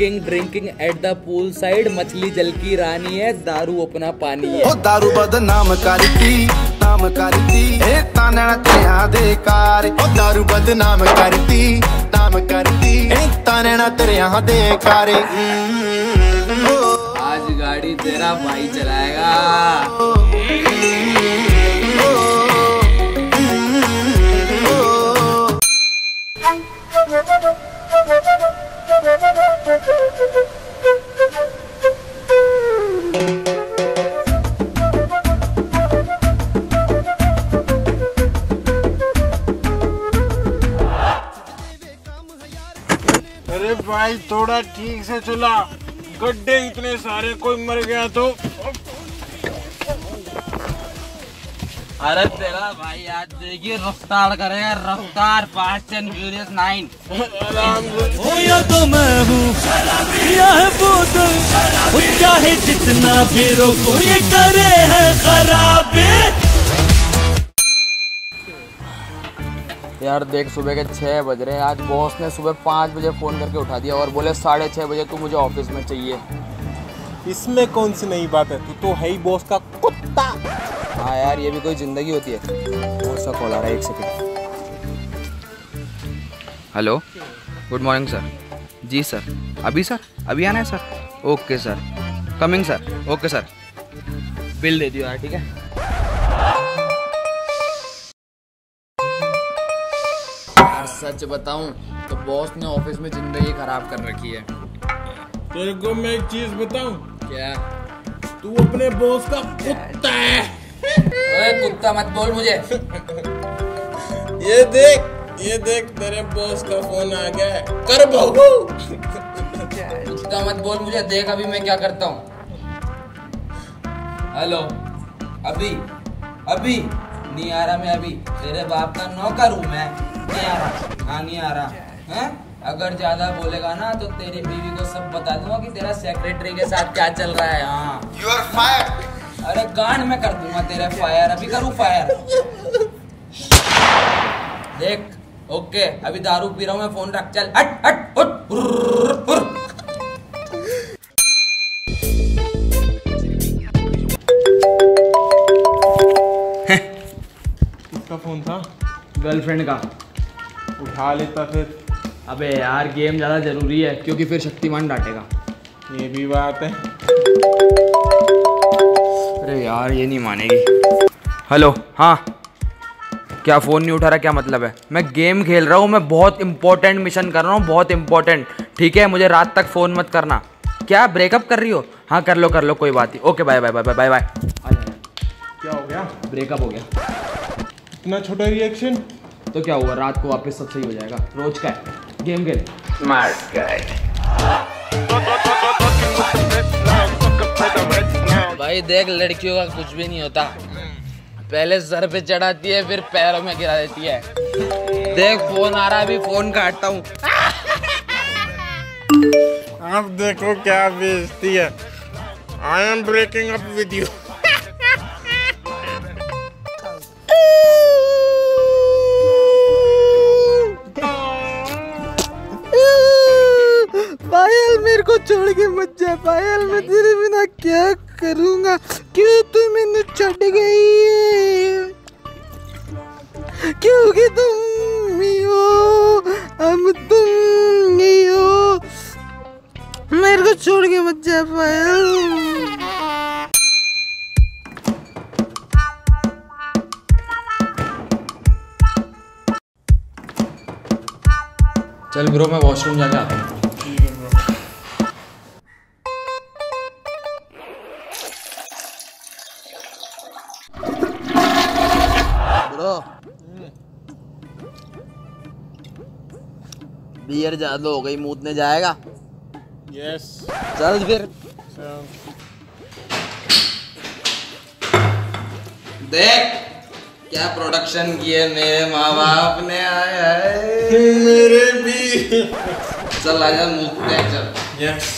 Singing drinking at the pool side, मछली जल की रानी है, दारू अपना पानी है। ओ दारू बदनाम करती, नाम करती, ए ताना ते आदेकार। ओ दारू बदनाम करती, नाम करती, ए ताना ते आदेकार। आज गाड़ी तेरा भाई चलाएगा। अरे भाई थोड़ा ठीक से चला, गड्ढे इतने सारे, कोई मर गया तो। अरे तेरा भाई आज देखिए रफ्तार करेगा, रफ्तार फास्ट एंड फ्यूरियस 9। हो या तो मैं हूँ या है बोतल, चाहे जितना भी रोको ये करे है खराबे। यार देख सुबह के 6 बज रहे हैं, आज बॉस ने सुबह 5 बजे फ़ोन करके उठा दिया और बोले 6:30 बजे तू मुझे ऑफिस में चाहिए। इसमें कौन सी नई बात है, तू तो है ही बॉस का कुत्ता। हाँ यार ये भी कोई ज़िंदगी होती है। बॉस का कॉल आ रहा है, 1 second. Hello, good morning sir. जी सर, अभी सर, अभी आना है sir. Okay sir, coming sir. Okay sir, bill दे दियो यार। ठीक है सच बताऊं तो बॉस ने ऑफिस में जिंदगी खराब कर रखी है। तेरे को मैं एक चीज बताऊं क्या, तू अपने बॉस का कुत्ता है। अरे कुत्ता मत बोल मुझे। ये देख तेरे बॉस का फोन आ गया है, कर बहू। कुत्ता मत बोल मुझे, देख अभी मैं क्या करता हूँ। हेलो, अभी अभी नहीं आ रहा मैं, अभी तेरे बाप का नौकर हूँ मैं। नहीं आ रहा, हाँ नहीं आ रहा है। अगर ज्यादा बोलेगा ना तो तेरी बीवी को सब बता दूंगा कि तेरा सेक्रेटरी के साथ क्या चल रहा है। हाँ यू आर फायर। अरे गांड में कर दूंगा तेरा फायर, अभी करूँ फायर। देख ओके, अभी दारू पी रहा हूँ मैं, फोन रख, चल हट हट उठ। फोन था गर्लफ्रेंड का, उठा लेता फिर। अबे यार गेम ज़्यादा ज़रूरी है क्योंकि फिर शक्तिमान डांटेगा। ये भी बात है। अरे यार ये नहीं मानेगी। हेलो, हाँ क्या फ़ोन नहीं उठा रहा, क्या मतलब है? मैं गेम खेल रहा हूँ, मैं बहुत इंपॉर्टेंट मिशन कर रहा हूँ, बहुत इंपॉर्टेंट। ठीक है मुझे रात तक फ़ोन मत करना। क्या ब्रेकअप कर रही हो? हाँ कर लो कोई बात नहीं। Okay bye bye bye bye bye. क्या हो गया? ब्रेकअप हो गया। इतना छोटा रिएक्शन तो क्या हुआ, रात को वापस सब सही हो जाएगा। रोज का है, गेम खेल। Smart guy. भाई देख लड़कियों का कुछ भी नहीं होता, पहले सर पे चढ़ाती है फिर पैरों में गिरा देती है। देख फोन आ रहा है, अभी फोन काटता हूँ। आप देखो क्या बेइज्जती है। I am breaking up with you. मेरे को छोड़ के मत जा पायल, मैं तेरे बिना क्या करूँगा, क्यों तू मैंने छोड़ गई, क्योंकि तुम नहीं हो, हम तुम नहीं हो, मेरे को छोड़ के मत जा पायल। चल ब्रो मैं वॉशरूम जाके आता हूँ। बियर ज्यादा हो गई, मुंह में जाएगा। यस चल फिर। देख क्या प्रोडक्शन किए मेरे माँ बाप ने। आए है मेरे भी। चल आजा मुंह में चल। यस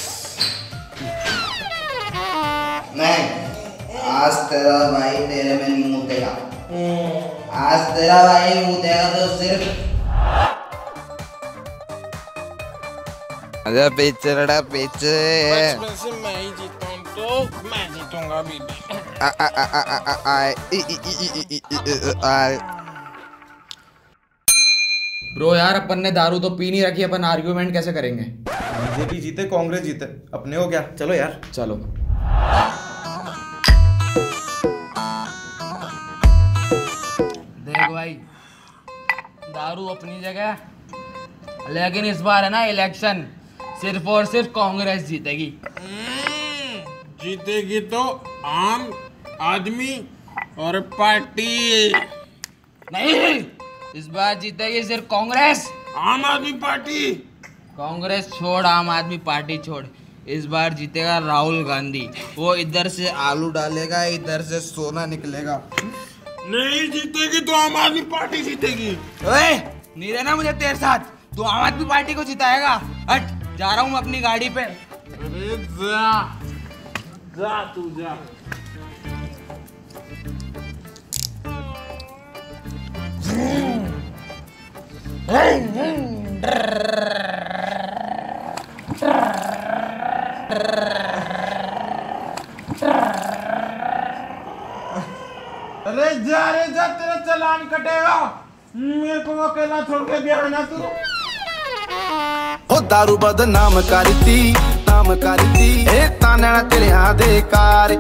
नहीं, आज तेरा भाई तेरे में मुंह देगा। आज तेरा भाई मुंह देगा तो सिर्फ अरे पीछे लड़ा पीछे। बचपन से मैं ही जीता हूँ तो मैं जीतूंगा अभी भी। ब्रो यार अपन ने दारू तो पी नहीं रखी, अपन आर्ग्यूमेंट कैसे करेंगे? बीजेपी जीते कांग्रेस जीते अपने हो क्या? चलो यार चलो। देखो भाई दारू अपनी जगह, लेकिन इस बार है ना इलेक्शन सिर्फ और सिर्फ कांग्रेस जीतेगी। जीतेगी तो आम आदमी और पार्टी नहीं, इस बार जीतेगी सिर्फ कांग्रेस। आम आदमी पार्टी, कांग्रेस छोड़ आम आदमी पार्टी छोड़, इस बार जीतेगा राहुल गांधी। वो इधर से आलू डालेगा इधर से सोना निकलेगा। नहीं जीतेगी तो आम आदमी पार्टी जीतेगी। ओए नहीं रहना मुझे तेरे साथ, तू आम आदमी पार्टी को जिताएगा। हट जा रहा हूँ अपनी गाड़ी पे। अरे जा जा तू जा। अरे जा रे जा, तेरा चलान कटेगा, मेरे को अकेला छोड़ के गया ना तू। हो दारू बदनाम करती नाम करती, ए ताना तेरे हाथ दे कार।